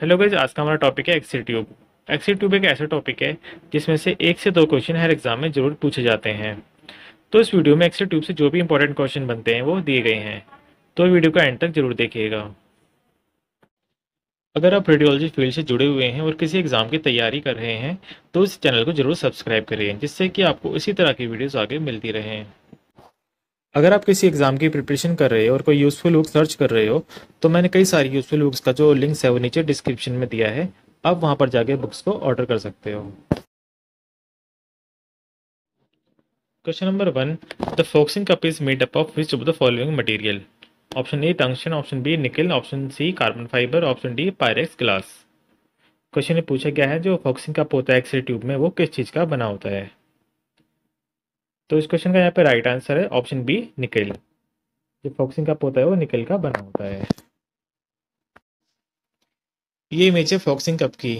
Hello guys, आज का हमारा टॉपिक है एक्सिट ट्यूब। एक्सिट ट्यूब एक ऐसा टॉपिक है जिसमें से 1 से 2 क्वेश्चन हर एग्जाम में जरूर पूछे जाते हैं। तो इस वीडियो में एक्सिट ट्यूब से जो भी इंपॉर्टेंट क्वेश्चन बनते हैं वो दिए गए हैं, तो वीडियो का एंड तक जरूर देखिएगा। अगर आप रेडियोलॉजी फील्ड से जुड़े हुए हैं और किसी एग्जाम की तैयारी कर रहे हैं तो इस चैनल को जरूर सब्सक्राइब करें, जिससे कि आपको इसी तरह की वीडियोज़ आगे मिलती रहें। अगर आप किसी एग्जाम की प्रिपरेशन कर रहे हो और कोई यूज़फुल बुक सर्च कर रहे हो तो मैंने कई सारी यूज़फुल बुक्स का जो लिंक्स है वो नीचे डिस्क्रिप्शन में दिया है, आप वहां पर जाके बुक्स को ऑर्डर कर सकते हो। Question number 1, the focusing cup is made up of which of the following material? Option A tungsten, option B nickel, option C carbon fibre, option D Pyrex glass. Question में पूछा गया है जो फॉक्सिंग cup होता है एक्सिट ट्यूब में वो किस चीज़ का बना होता है। तो इस क्वेश्चन का यहाँ पे राइट आंसर है ऑप्शन बी निकल। जो फॉक्सिंग कप होता है वो निकल का बना होता है। ये इमेज है फॉक्सिंग कप की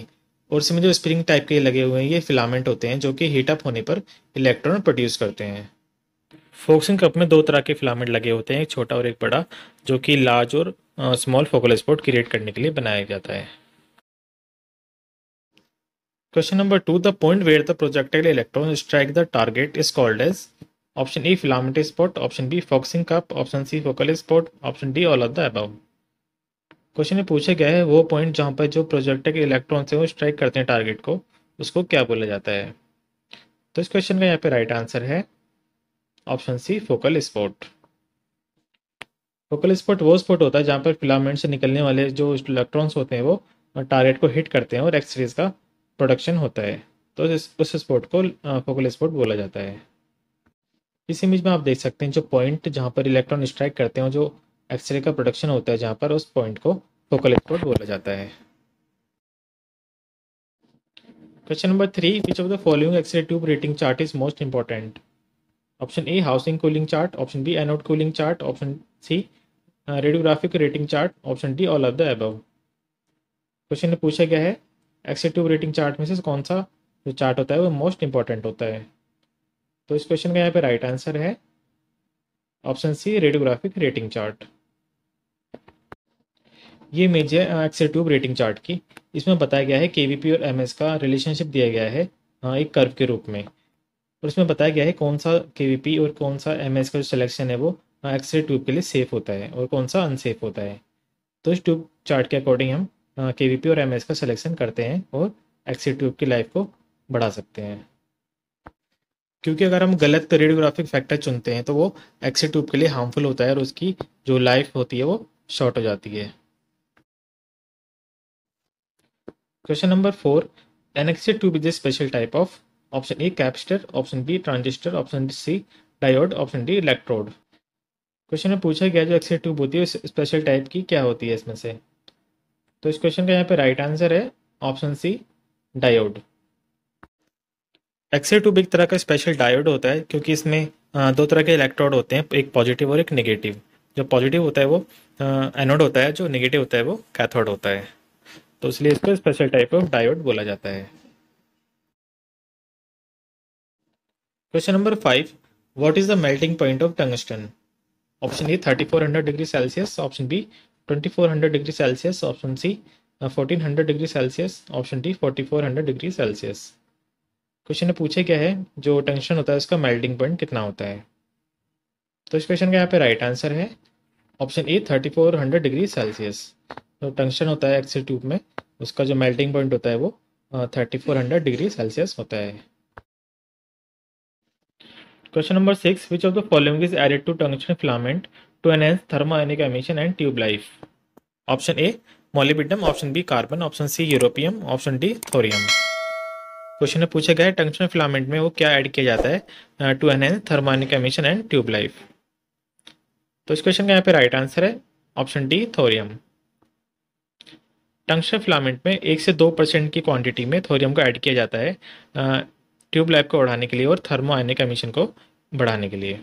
और इसमें जो स्प्रिंग टाइप के लगे हुए हैं ये फिलामेंट होते हैं जो कि हीट अप होने पर इलेक्ट्रॉन प्रोड्यूस करते हैं। फॉक्सिंग कप में 2 तरह के फिलामेंट लगे होते हैं, एक छोटा और एक बड़ा, जो कि लार्ज और स्मॉल फोकल स्पॉट क्रिएट करने के लिए बनाया जाता है। Question number 2, the point where the projectile electron strike the target is called as. Option A filament spot, option B focusing cup, option C focal spot, option D all of the above. Question में पूछा गया है वो point जहां पर जो projectile electron से वो स्ट्राइक करते हैं टारगेट को, उसको क्या बोला जाता है। तो इस क्वेश्चन का यहाँ पे राइट आंसर है option C focal spot. Focal spot वो स्पॉट होता है जहाँ पर फिलामेंट से निकलने वाले जो इलेक्ट्रॉन्स होते हैं वो टारगेट को हिट करते हैं और एक्सरेज का प्रोडक्शन होता है, तो उस स्पॉट को फोकल स्पॉट बोला जाता है। इस इमेज में आप देख सकते हैं जो पॉइंट जहां पर इलेक्ट्रॉन स्ट्राइक करते हैं, जो एक्सरे का प्रोडक्शन होता है जहां पर, उस पॉइंट को फोकल स्पॉट बोला जाता है। Question number 3, which of the following x ray tube rating chart is most important? Option A housing cooling chart, option B anode cooling chart, option C radiographic rating chart, option D all of the above. Question में पूछा गया है exit tube rating chart में से कौन सा जो chart होता है वो मोस्ट इंपॉर्टेंट होता है। तो इस क्वेश्चन का यहाँ पे राइट आंसर है option C radiographic rating chart. ये इमेज है एक्सिट ट्यूब रेटिंग चार्ट की, इसमें बताया गया है केवीपी और एमएस का रिलेशनशिप दिया गया है एक कर्व के रूप में, और इसमें बताया गया है कौन सा केवीपी और कौन सा एमएस का जो सिलेक्शन है वो एक्सिट ट्यूब के लिए सेफ होता है और कौन सा अनसेफ होता है। तो इस ट्यूब चार्ट के अकॉर्डिंग हम केवीपी और एमएस का सिलेक्शन करते हैं और एक्सिट ट्यूब की लाइफ को बढ़ा सकते हैं, क्योंकि अगर हम गलत रेडियोग्राफिक फैक्टर चुनते हैं तो वो एक्सिट ट्यूब के लिए हार्मफुल होता है और उसकी जो लाइफ होती है वो शॉर्ट हो जाती है। Question number 4, an exit tube is a special type of. Option A capacitor, option B transistor, option C diode, option D electrode. Question में पूछा गया जो एक्सिट ट्यूब होती है स्पेशल टाइप की क्या होती है इसमें से। तो इस क्वेश्चन का यहाँ पे राइट आंसर है option C diode. Exit tube एक तरह का स्पेशल डायोड होता है क्योंकि इसमें 2 तरह के इलेक्ट्रोड होते हैं, एक पॉजिटिव और एक नेगेटिव। जो पॉजिटिव होता है वो एनोड होता है, जो नेगेटिव होता है वो कैथोड होता है, तो इसलिए इसको स्पेशल टाइप ऑफ डायोड बोला जाता है। Question number 5, what is the melting point of tungsten? Option A 3400 degree Celsius, option B 2400 degree Celsius, option C 1400 degree Celsius, option D 4400 degree Celsius. Question में पूछे क्या है जो टंगस्टन होता है उसका मेल्टिंग पॉइंट कितना होता है। तो इस क्वेश्चन का यहाँ पे राइट आंसर है ऑप्शन ए 3400 डिग्री सेल्सियस। जो टंगस्टन होता है एक्सिट ट्यूब में उसका जो मेल्टिंग पॉइंट होता है वो 3400 डिग्री सेल्सियस होता है। Question number 6, which of the following is added to tungsten filament to enhance thermionic emission and tube life? Option A molybdenum, option B carbon, option C europium, option D thorium. Question में पूछा गया है tungsten filament में वो क्या add किया जाता है to enhance thermionic emission and tube life. तो इस क्वेश्चन का यहाँ पे राइट आंसर है option D thorium. Tungsten filament में 1 से 2% की क्वांटिटी में थोरियम को ऐड किया जाता है ट्यूब लाइफ को बढ़ाने के लिए और थर्मायोनिक एमिशन को बढ़ाने के लिए।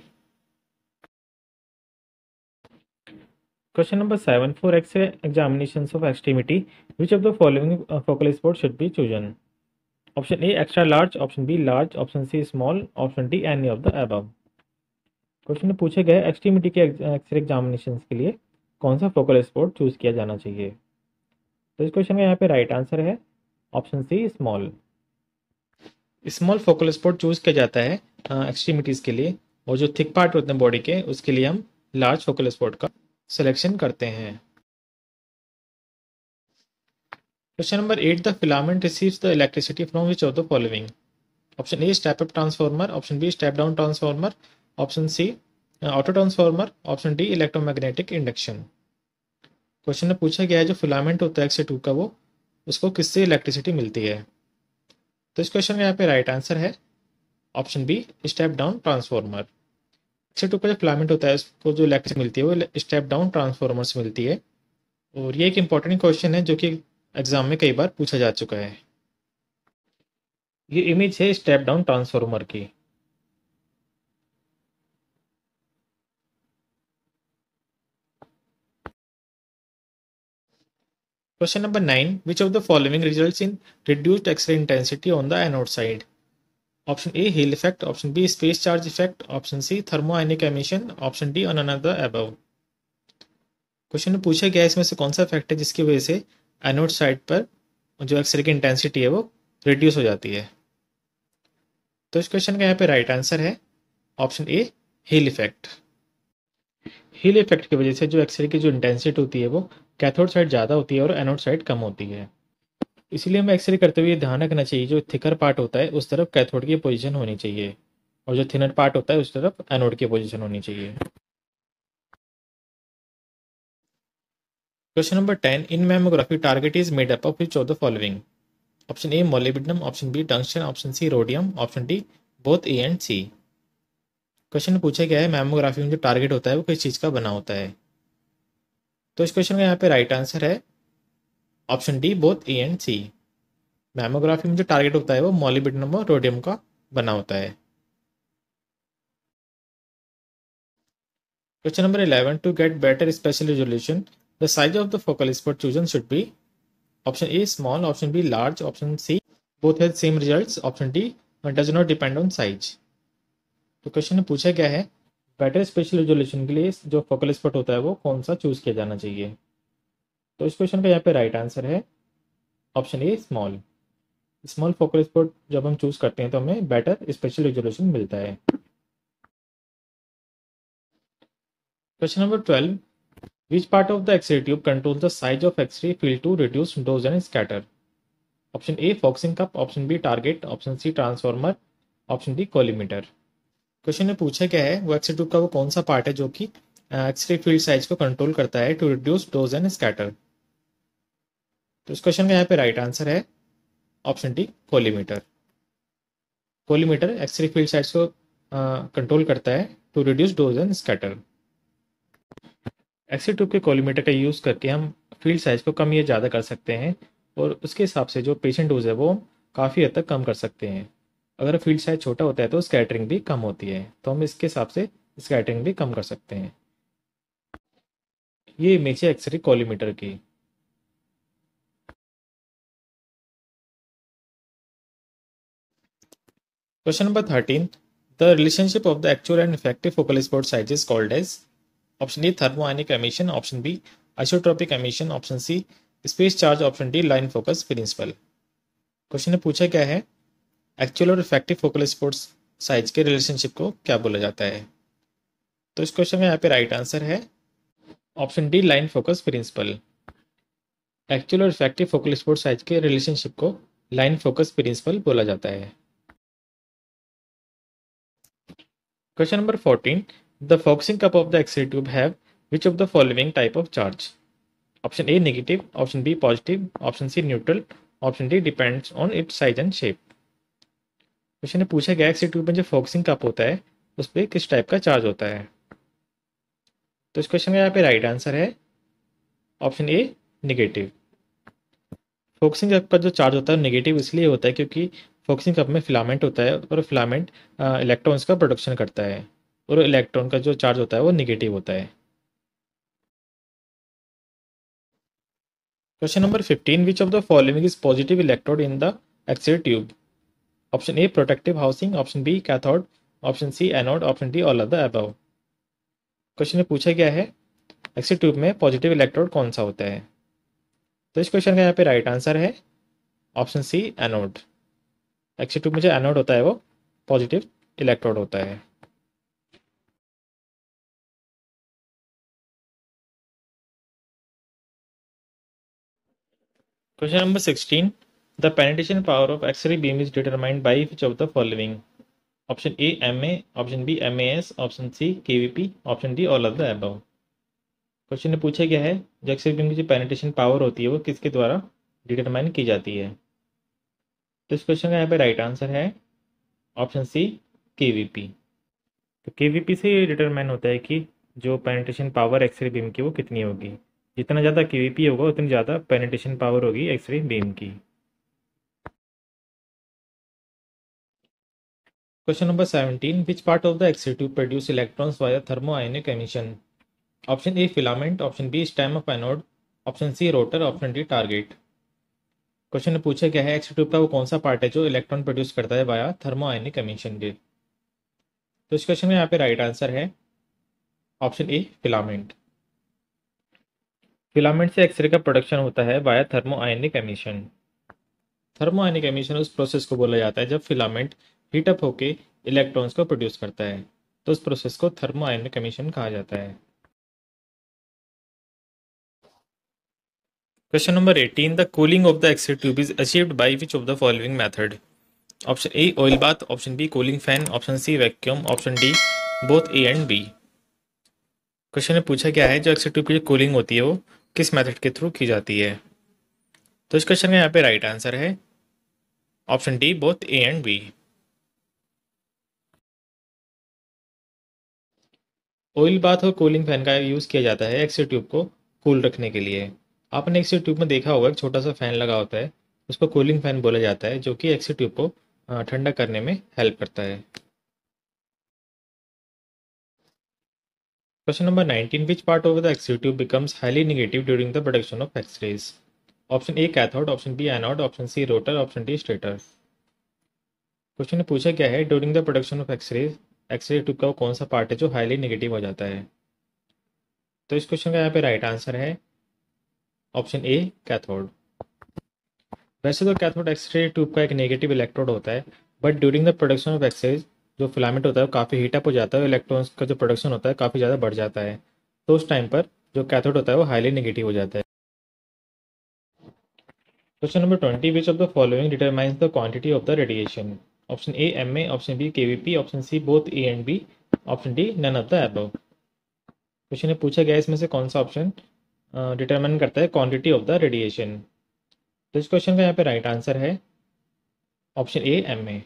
Question number 7, for x ray examinations of extremity which of the following focal spot should be chosen? Option A extra large, option B large, option C small, option D any of the above. Question में पूछा गया extremity के x ray examinations के लिए कौन सा focal spot choose किया जाना चाहिए। तो इस क्वेश्चन का यहाँ पे राइट आंसर है option C small. Small focal spot choose किया जाता है एक्सट्रीमिटीज के लिए, और जो थिक पार्ट होते हैं बॉडी के उसके लिए हम लार्ज फोकल स्पॉट का सिलेक्शन करते हैं। Question number 8, the filament receives the electricity from which of the following? Option A step up transformer, option B step down transformer, option C auto transformer, option D electromagnetic induction. Question में पूछा गया है जो filament होता है X2 का, वो उसको किससे इलेक्ट्रिसिटी मिलती है? तो इस क्वेश्चन का यहाँ पे राइट आंसर है option B step down transformer. X2 का जो फिलामेंट होता है उसको जो इलेक्ट्रिसिटी मिलती है वो स्टेप डाउन ट्रांसफार्मर से मिलती है, और ये एक इंपॉर्टेंट क्वेश्चन है जो कि एग्जाम में कई बार पूछा जा चुका है। ये इमेज है स्टेप डाउन ट्रांसफार्मर की। Question number 9, which of the following results in reduced x ray intensity on the anode side? Option A heel effect, option B space charge effect, option C thermionic emission, option D none of the above. Question में पूछा गया है इसमें से कौन सा effect है जिसकी वजह से एनोड साइड पर जो एक्सरे की इंटेंसिटी है वो रिड्यूस हो जाती है। तो इस क्वेश्चन का यहाँ पे राइट आंसर है option A heel effect. Heel effect की वजह से जो एक्सरे की जो इंटेंसिटी होती है वो कैथोड साइड ज़्यादा होती है और एनोड साइड कम होती है, इसीलिए हमें एक्सरे करते हुए ध्यान रखना चाहिए जो थिकर पार्ट होता है उस तरफ कैथोड की पोजीशन होनी चाहिए और जो थिनर पार्ट होता है उस तरफ एनोड की पोजीशन होनी चाहिए। Question number 10, in mammography target is made up of which of the following? Option A molybdenum, option B tungsten, option C rhodium, option D both A and C. Question पूछा गया है mammography में जो target होता है वो किस चीज़ का बना होता है। तो इस क्वेश्चन का यहाँ पे राइट आंसर है option D both A and C. Mammography में जो टारगेट होता है वो मोलिब्डेनम और रोडियम का बना होता है। Question number 11, to get better special resolution the size of the focal spot chosen should be? option A small, option B large, option C both have same results, option D does not depend on size. तो question में पूछा गया है better special resolution के लिए जो focal spot होता है वो कौन सा चूज किया जाना चाहिए। तो इस क्वेश्चन का यहाँ पे राइट आंसर है option A small. Small focal spot जब हम चूज करते हैं तो हमें बेटर स्पेशल रिजोल्यूशन मिलता है। Question number 12, Which part of the X-ray tube controls the size of X-ray field to reduce dose and scatter? Option A focusing cup, option B target, option C transformer, option D collimator. Question में पूछा गया है वो X-ray tube का वो कौन सा part है जो कि X-ray field size को कंट्रोल करता है to reduce dose and scatter. तो इस क्वेश्चन का यहाँ पे राइट आंसर है option D collimator. Collimator X-ray field size को कंट्रोल करता है to reduce dose and scatter. X-ray tube के कोलीमीटर का यूज़ करके हम फील्ड साइज को कम या ज़्यादा कर सकते हैं और उसके हिसाब से जो पेशेंट डोज है वो काफ़ी हद तक कम कर सकते हैं। अगर फील्ड साइज छोटा होता है तो स्कैटरिंग भी कम होती है, तो हम इसके हिसाब से स्कैटरिंग भी कम कर सकते हैं। ये इमेज है एक्सरे कोलीमीटर की। Question number 13, the relationship of the actual and effective focal spot size is called as? Option A thermionic emission, option B isotropic emission, option C space charge, option D line focus principle. Question में पूछा क्या है actual और effective focal spot size के relationship को क्या बोला जाता है। तो इस क्वेश्चन में यहाँ पे राइट आंसर है option D line focus principle. Actual और इफेक्टिव फोकल स्पॉट साइज के रिलेशनशिप को लाइन फोकस प्रिंसिपल बोला जाता है। Question number 14, The focusing cup of the X-ray tube have which of the following type of charge? Option A negative, option B positive, option C neutral, option D depends on its size and shape. Question ने पूछा गया X-ray tube में जो focusing cup होता है उस पर किस टाइप का चार्ज होता है। तो इस क्वेश्चन का यहाँ पे राइट आंसर है option A negative. Focusing cup का जो चार्ज होता है नेगेटिव इसलिए होता है क्योंकि फोकसिंग कप में फिलामेंट होता है और फिलामेंट इलेक्ट्रॉन्स का प्रोडक्शन करता है और इलेक्ट्रॉन का जो चार्ज होता है वो नेगेटिव होता है। Question number 15, which of the following is positive electrode in the x ray tube? Option A protective housing, option B cathode, option C anode, option D all of the above. Question में पूछा गया है x ray tube में positive electrode कौन सा होता है। तो इस क्वेश्चन का यहाँ पे राइट आंसर है ऑप्शन सी एनोड। एक्चुअली जो मुझे एनोड होता है वो पॉजिटिव इलेक्ट्रोड होता है। Question number 16, the penetration power of x ray beam is determined by which of the following? Option A MA, option B MAS, option C KVP, option D all of the above. Question में पूछा गया है जो x ray beam की जो penetration power होती है वो किसके द्वारा डिटरमाइन की जाती है। तो इस क्वेश्चन का यहाँ पे राइट आंसर है ऑप्शन सी KVP। तो KVP से ये डिटरमाइन होता है कि जो पेनिट्रेशन पावर एक्सरे बीम की वो कितनी होगी। जितना ज़्यादा KVP होगा उतनी ज़्यादा पेनिट्रेशन पावर होगी एक्सरे बीम की। Question number 17, which part of the x ray tube produce electrons via thermo ionic emission? Option A filament, option B stem of anode, option C rotor, option D target. Question में पूछा गया है x ray tube का वो कौन सा part है जो इलेक्ट्रॉन प्रोड्यूस करता है वाया थर्मो आयनिक एमिशन के। तो इस क्वेश्चन में यहाँ पे राइट आंसर है ऑप्शन ए फिलामेंट। फिलामेंट से एक्सरे का प्रोडक्शन होता है via thermo ionic emission. Thermo ionic emission उस प्रोसेस को बोला जाता है जब फिलामेंट हीटअप होके इलेक्ट्रॉन्स को प्रोड्यूस करता है, तो उस प्रोसेस को थर्मो आयनिक एमिशन कहा जाता है। Question number 18, the cooling of the x ray tube is achieved by which of the following method? Option A oil bath, option B cooling fan, option C vacuum, option D both A and B. Question में पूछा क्या है जो x ray tube की cooling होती है वो किस मेथड के थ्रू की जाती है। तो इस क्वेश्चन का यहाँ पे राइट आंसर है option D both A and B. Oil bath और कूलिंग फैन का यूज किया जाता है एक्सरे ट्यूब को कूल रखने के लिए। आपने एक्सरे ट्यूब में देखा होगा एक छोटा सा फैन लगा होता है, उसको कूलिंग फैन बोला जाता है, जो कि एक्सरे ट्यूब को ठंडा करने में हेल्प करता है। Question number 19, which part of the x ray tube becomes highly negative during the production of X-rays? Option A cathode, option B anode, option C rotor, option D stator. Question में पूछा क्या है during the production of X-rays x ray tube का वो कौन सा part है जो हाईली नेगेटिव हो जाता है। तो इस क्वेश्चन का यहाँ पे राइट आंसर है ऑप्शन ए कैथोड। वैसे तो कैथोड एक्सरे ट्यूब का एक नेगेटिव इलेक्ट्रोड होता है, but during the production of X-ray जो फिलामेंट होता है वो काफ़ी हीटअप हो जाता है, इलेक्ट्रॉन्स का जो प्रोडक्शन होता है काफ़ी ज़्यादा बढ़ जाता है, तो उस टाइम पर जो कैथोड होता है वो हाईली नेगेटिव हो जाता है। Question number 20, which of the following determines the quantity of the radiation? Option A MA, option B KVP, option C both A and B, option D none of the above. Question में पूछा गया इसमें से कौन सा option determine करता है quantity of the radiation. तो इस क्वेश्चन का यहाँ पे राइट आंसर है option A MA।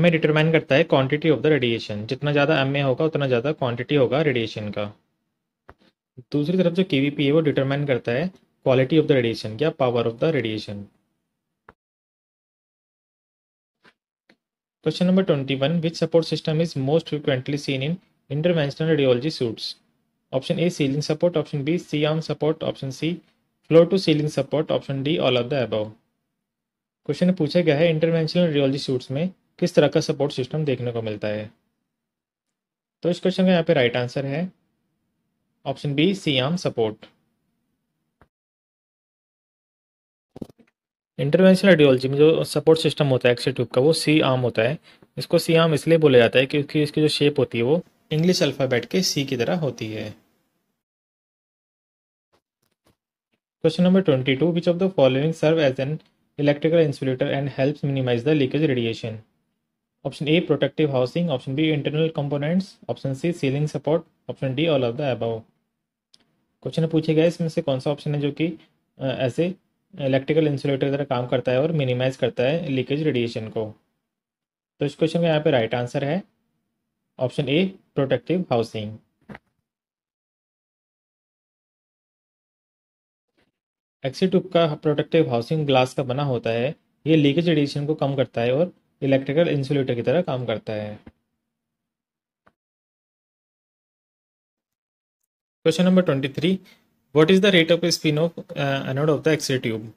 MA determine करता है क्वांटिटी ऑफ द रेडिएशन। जितना ज़्यादा MA होगा उतना ज़्यादा क्वांटिटी होगा रेडिएशन का। दूसरी तरफ जो KVP है वो डिटरमाइन करता है क्वालिटी ऑफ द रेडिएशन या power of the radiation. Question number 21, which support system is most frequently seen in interventional radiology suites? Option A ceiling support, option B C arm support, option C floor to ceiling support, option D all of the above. Question में पूछा गया है interventional radiology suits में किस तरह का support system देखने को मिलता है। तो इस क्वेश्चन का यहाँ पे राइट आंसर है option B C arm support. Interventional radiology में जो सपोर्ट सिस्टम होता है एक्सरे ट्यूब का वो सी आर्म होता है। इसको सी आर्म इसलिए बोला जाता है क्योंकि इसकी जो शेप होती है वो इंग्लिश अल्फ़ाबेट के C की तरह होती है। Question number 22, which of the following serve as an electrical insulator and helps minimize the leakage radiation? Option A protective housing, option B internal components, option C ceiling support, option D all of the above. Question पूछे गए इसमें से कौन सा option है जो कि ऐसे इलेक्ट्रिकल इंसुलेटर की तरह काम करता है और मिनिमाइज करता है लीकेज रेडिएशन को। तो इस क्वेश्चन का यहाँ पे राइट आंसर है option A protective housing. X ray tube का प्रोटेक्टिव हाउसिंग ग्लास का बना होता है, ये लीकेज रेडिएशन को कम करता है और इलेक्ट्रिकल इंसुलेटर की तरह काम करता है। Question number 23, what is the rate of spin of anode of the x ray tube?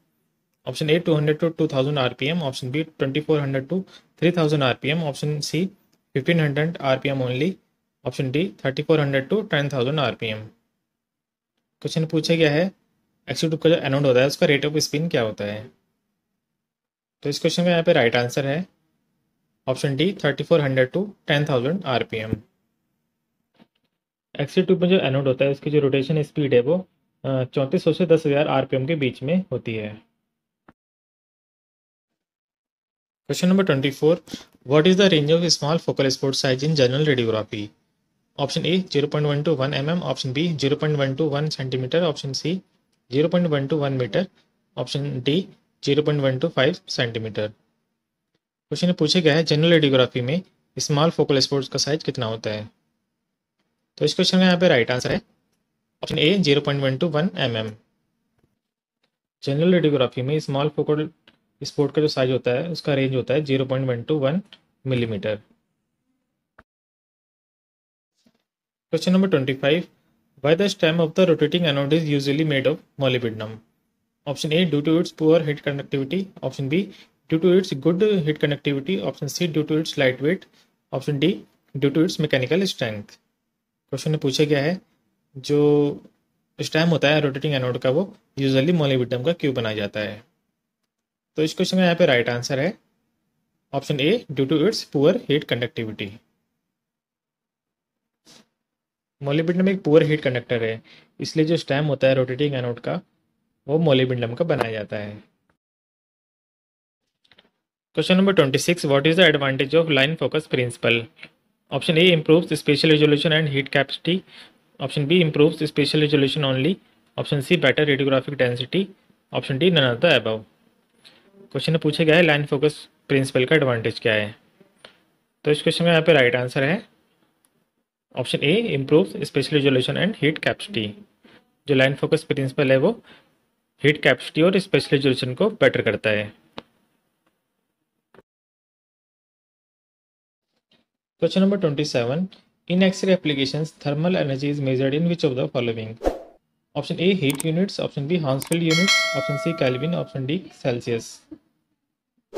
Option A 200 to 2000 RPM, option B 2400 to 3000 RPM, option C 1500 RPM only, option D 3400 to 10000 RPM। Question पूछा गया है x tube का जो anode होता है उसका rate of spin क्या होता है। तो इस क्वेश्चन में यहाँ पे राइट आंसर है option D 3400 to 10000 RPM। X tube में जो एनोड होता है उसकी जो रोटेशन स्पीड है वो 3400 से 10000 RPM के बीच में होती है। Question number 24, what is the range of small focal spot size in general radiography. Option A 0.1 to 1 mm, option B 0.1 to 1 centimeter, option C 0.1 to 1 meter, option D 0.1 to 5 centimeter। Question पूछा गया है general radiography में small focal spots का size कितना होता है। तो इस क्वेश्चन में यहाँ पे राइट आंसर है option A 0.1 to 1 mm। General radiography में स्मॉल फोकल स्पॉट का जो साइज होता है उसका रेंज होता है 0.1 to 1 millimetre. Question number 25, why the stem of the rotating anode is usually made of molybdenum. Option A due to its poor heat conductivity, option B due to its good heat conductivity, option C due to its light weight, option D due to its mechanical strength. Question में पूछा गया है जो stem होता है rotating anode का वो usually molybdenum का क्यों बनाया जाता है। तो इस क्वेश्चन में यहाँ पे राइट आंसर है option A due to its poor heat conductivity. Molybdenum एक पुअर हीट कंडक्टर है, इसलिए जो स्टेम होता है रोटेटिंग एनोड का वो मॉलिब्डेनम का बनाया जाता है। Question number 26, what is the advantage of line focus principle. Option A improves spatial resolution and heat capacity, option B improves spatial resolution only, option C better radiographic density, option D none of the above. Question में पूछा गया है line focus principle का advantage क्या है। तो इस question में यहाँ पे राइट आंसर है option A improves spatial resolution and heat capacity. जो लाइन फोकस प्रिंसिपल है वो हीट कैपेसिटी और स्पेशल रिजोल्यूशन को बेटर करता है। Question number 27, in x ray applications thermal energy is measured in which of the following. Option A heat units, option B Hounsfield units, option C kelvin, option D Celsius.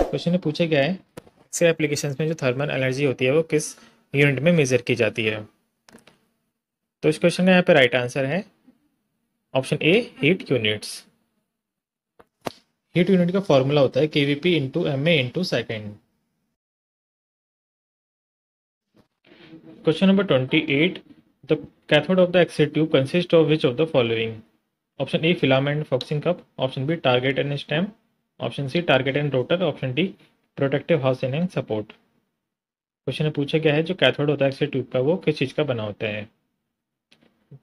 Question में पूछा गया है x ray applications में जो thermal energy होती है वो किस यूनिट में मेजर की जाती है। तो इस क्वेश्चन में यहाँ पे राइट आंसर है option A heat units. Heat unit का फॉर्मूला होता है kVp × MA × second. Question number 28, the cathode of the X-ray tube consists of which of the following? Option A filament focusing cup, option B target and stem, option C target and rotor, option D protective housing and support। Question में पूछा गया है जो cathode होता है x ray tube का वो किस चीज़ का बना होता है।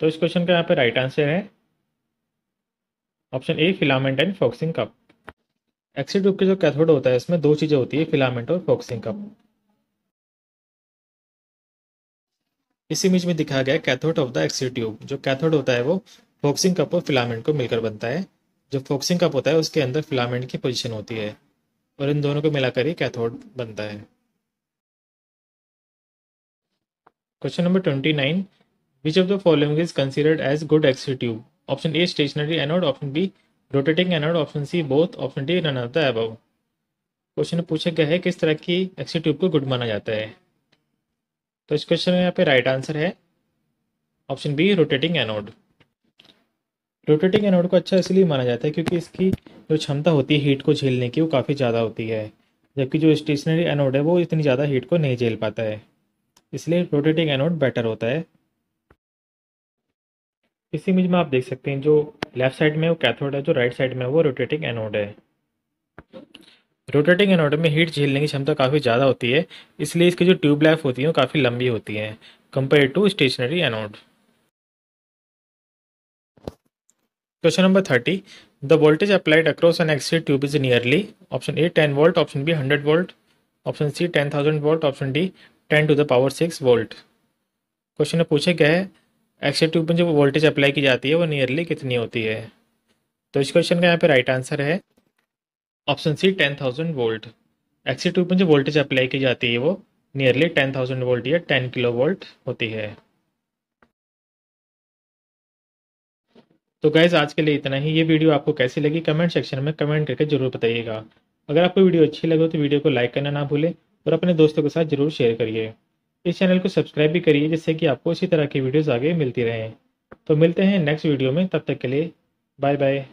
तो इस क्वेश्चन का यहाँ पे राइट आंसर है option A filament and focusing cup. X ray tube के जो कैथोड होता है इसमें दो चीज़ें होती है, फिलामेंट और फोकसिंग कप। इस इमेज में दिखाया गया है cathode of the x ray tube. जो कैथोड होता है वो फोकसिंग कप और फिलामेंट को मिलकर बनता है। जो फोकसिंग कप होता है उसके अंदर फिलामेंट की पोजीशन होती है और इन दोनों को मिलाकर ही कैथोड बनता है। Question number 29, which of the following is considered as good x ray tube. Option A stationary anode, option B rotating anode, option C both, option D none of the above. Question पूछा गया है किस तरह की x ray tube को good माना जाता है। तो इस क्वेश्चन में यहाँ पे राइट आंसर है option B rotating anode. Rotating anode को अच्छा इसलिए माना जाता है क्योंकि इसकी जो क्षमता होती है हीट को झेलने की वो काफ़ी ज़्यादा होती है, जबकि जो स्टेशनरी एनोड है वो इतनी ज़्यादा हीट को नहीं झेल पाता है, इसलिए रोटेटिंग एनोड बेटर होता है। इस इमेज में आप देख सकते हैं जो लेफ्ट साइड में वो कैथोड है, जो राइट साइड में वो रोटेटिंग एनोड है। रोटेटिंग एनोड में हीट झेलने की क्षमता काफ़ी ज़्यादा होती है, इसलिए इसकी जो ट्यूब लाइफ होती है वो काफ़ी लंबी होती है compare to stationary anode. Question number 30, the voltage applied across an x ray tube is nearly. Option A 10 volt, option B 100 volt, option C 10000 volt, option D 10 to the power 6 volt. Question में पूछा गया है x ray tube में जो voltage apply की जाती है वो नियरली कितनी होती है। तो इस क्वेश्चन का यहाँ पे राइट आंसर है option C 10000 volt. X ray tube में जो वोल्टेज अप्लाई की जाती है वो नियरली 10000 वोल्ट या 10 किलो वोल्ट होती है। तो गाइज आज के लिए इतना ही। ये वीडियो आपको कैसी लगी कमेंट सेक्शन में कमेंट करके जरूर बताइएगा। अगर आपको वीडियो अच्छी लगे तो वीडियो को लाइक करना ना भूलें और अपने दोस्तों के साथ जरूर शेयर करिए। इस चैनल को सब्सक्राइब भी करिए जिससे कि आपको इसी तरह की वीडियोज़ आगे मिलती रहें। तो मिलते हैं नेक्स्ट वीडियो में, तब तक के लिए बाय बाय।